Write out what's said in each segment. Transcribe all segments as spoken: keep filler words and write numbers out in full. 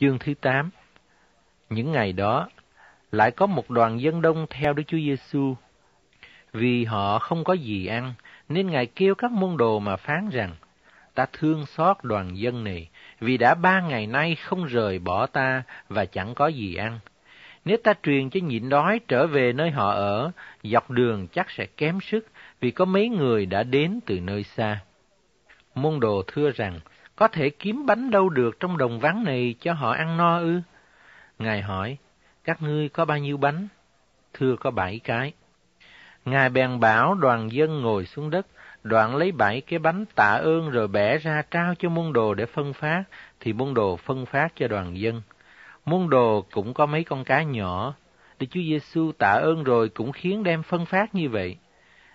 chương thứ tám. Những ngày đó, lại có một đoàn dân đông theo Đức Chúa Giê-xu. Vì họ không có gì ăn, nên Ngài kêu các môn đồ mà phán rằng, ta thương xót đoàn dân này, vì đã ba ngày nay không rời bỏ ta và chẳng có gì ăn. Nếu ta truyền cho nhịn đói trở về nơi họ ở, dọc đường chắc sẽ kém sức, vì có mấy người đã đến từ nơi xa. Môn đồ thưa rằng, có thể kiếm bánh đâu được trong đồng vắng này cho họ ăn no ư? Ngài hỏi, các ngươi có bao nhiêu bánh? Thưa có bảy cái. Ngài bèn bảo đoàn dân ngồi xuống đất, đoạn lấy bảy cái bánh tạ ơn rồi bẻ ra trao cho môn đồ để phân phát, thì môn đồ phân phát cho đoàn dân. Môn đồ cũng có mấy con cá nhỏ, Đức Chúa Giê-xu tạ ơn rồi cũng khiến đem phân phát như vậy.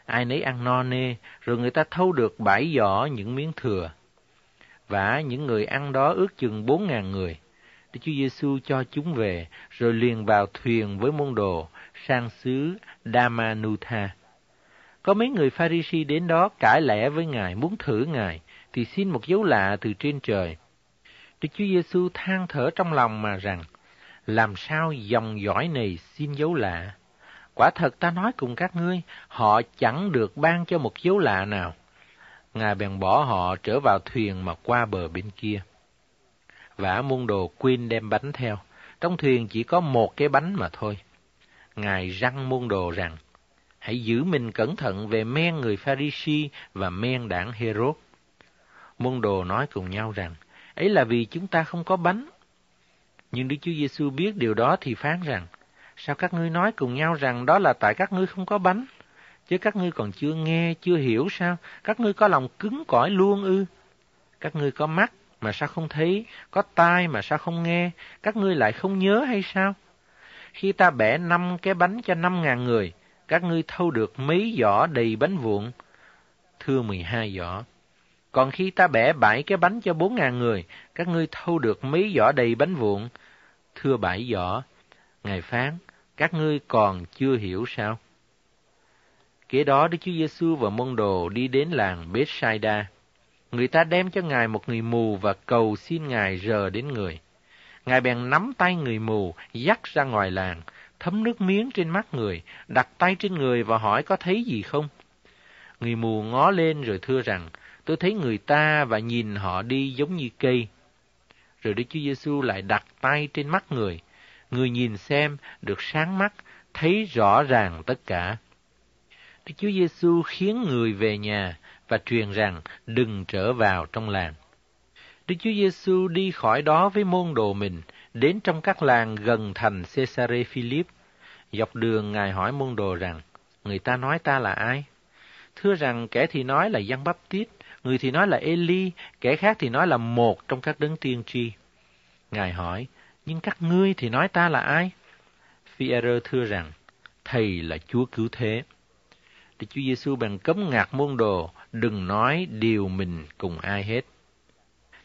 Ai nấy ăn no nê, rồi người ta thâu được bảy giỏ những miếng thừa. Và những người ăn đó ước chừng bốn ngàn người. Đức Chúa Giê-xu cho chúng về, rồi liền vào thuyền với môn đồ sang xứ Đa-ma-nu-tha. Có mấy người Pha-ri-si đến đó cãi lẽ với Ngài, muốn thử Ngài, thì xin một dấu lạ từ trên trời. Đức Chúa Giê-xu than thở trong lòng mà rằng, làm sao dòng dõi này xin dấu lạ? Quả thật ta nói cùng các ngươi, họ chẳng được ban cho một dấu lạ nào. Ngài bèn bỏ họ trở vào thuyền mà qua bờ bên kia. Và môn đồ quên đem bánh theo, trong thuyền chỉ có một cái bánh mà thôi. Ngài răn môn đồ rằng, hãy giữ mình cẩn thận về men người Pha-ri-si và men đảng Herod. Môn đồ nói cùng nhau rằng, ấy là vì chúng ta không có bánh. Nhưng Đức Chúa Giê-xu biết điều đó thì phán rằng, sao các ngươi nói cùng nhau rằng đó là tại các ngươi không có bánh? Chứ các ngươi còn chưa nghe, chưa hiểu sao? Các ngươi có lòng cứng cỏi luôn ư? Các ngươi có mắt mà sao không thấy, có tai mà sao không nghe, các ngươi lại không nhớ hay sao? Khi ta bẻ năm cái bánh cho năm ngàn người, các ngươi thâu được mấy giỏ đầy bánh vụn? Thưa mười hai giỏ. Còn khi ta bẻ bảy cái bánh cho bốn ngàn người, các ngươi thâu được mấy giỏ đầy bánh vụn? Thưa bảy giỏ. Ngài phán, các ngươi còn chưa hiểu sao? Kế đó Đức Chúa Giê-xu và môn đồ đi đến làng Bết-sai-đa. Người ta đem cho Ngài một người mù và cầu xin Ngài rờ đến người. Ngài bèn nắm tay người mù, dắt ra ngoài làng, thấm nước miếng trên mắt người, đặt tay trên người và hỏi có thấy gì không? Người mù ngó lên rồi thưa rằng, tôi thấy người ta và nhìn họ đi giống như cây. Rồi Đức Chúa Giê-xu lại đặt tay trên mắt người. Người nhìn xem, được sáng mắt, thấy rõ ràng tất cả. Đức Chúa Giê-xu khiến người về nhà và truyền rằng đừng trở vào trong làng. Đức Chúa Giê-xu đi khỏi đó với môn đồ mình, đến trong các làng gần thành Cesaré Philip. Dọc đường Ngài hỏi môn đồ rằng, người ta nói ta là ai? Thưa rằng kẻ thì nói là Giăng Baptít, người thì nói là Eli, kẻ khác thì nói là một trong các đấng tiên tri. Ngài hỏi, nhưng các ngươi thì nói ta là ai? Phi-e-rơ thưa rằng, Thầy là Chúa Cứu Thế. Đức Chúa Giê-xu bèn cấm ngạc môn đồ, đừng nói điều mình cùng ai hết.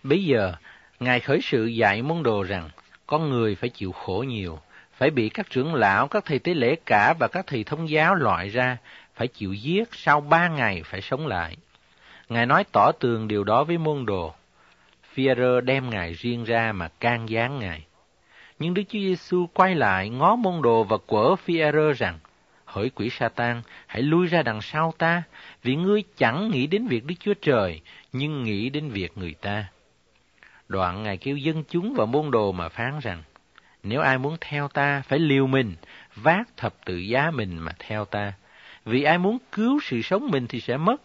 Bây giờ, Ngài khởi sự dạy môn đồ rằng, con người phải chịu khổ nhiều, phải bị các trưởng lão, các thầy tế lễ cả và các thầy thông giáo loại ra, phải chịu giết, sau ba ngày phải sống lại. Ngài nói tỏ tường điều đó với môn đồ. Phi-e-rơ đem Ngài riêng ra mà can gián Ngài. Nhưng Đức Chúa Giê-xu quay lại ngó môn đồ và quở Phi-e-rơ rằng, hỡi quỷ Satan, hãy lui ra đằng sau ta, vì ngươi chẳng nghĩ đến việc Đức Chúa Trời, nhưng nghĩ đến việc người ta. Đoạn Ngài kêu dân chúng và môn đồ mà phán rằng, nếu ai muốn theo ta, phải liều mình, vác thập tự giá mình mà theo ta. Vì ai muốn cứu sự sống mình thì sẽ mất,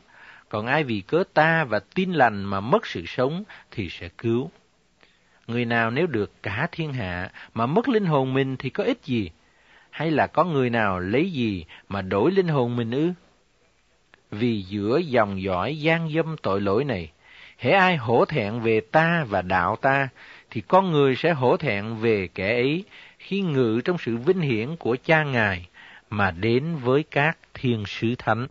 còn ai vì cớ ta và tin lành mà mất sự sống thì sẽ cứu. Người nào nếu được cả thiên hạ mà mất linh hồn mình thì có ích gì? Hay là có người nào lấy gì mà đổi linh hồn mình ư? Vì giữa dòng dõi gian dâm tội lỗi này, hễ ai hổ thẹn về ta và đạo ta, thì con người sẽ hổ thẹn về kẻ ấy khi ngự trong sự vinh hiển của Cha Ngài mà đến với các thiên sứ thánh.